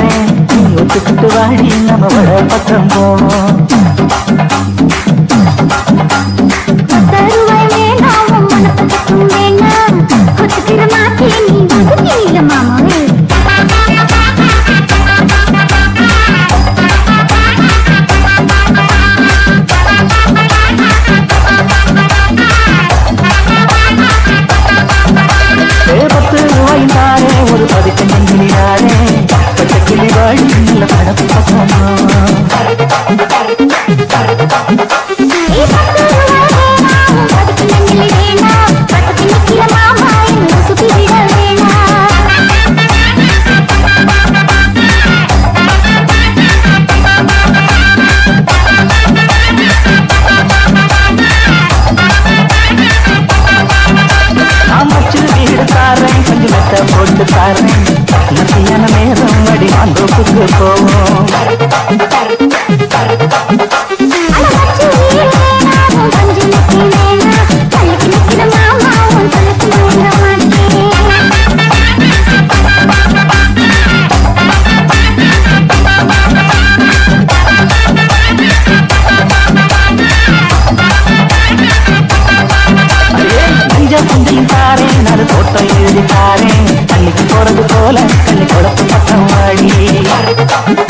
பாரு நீ ஒத்துக்கிட்டு வாடி நம்ம வட பக்கம் போவோம். Kali korat bola, kali korat patang wadi.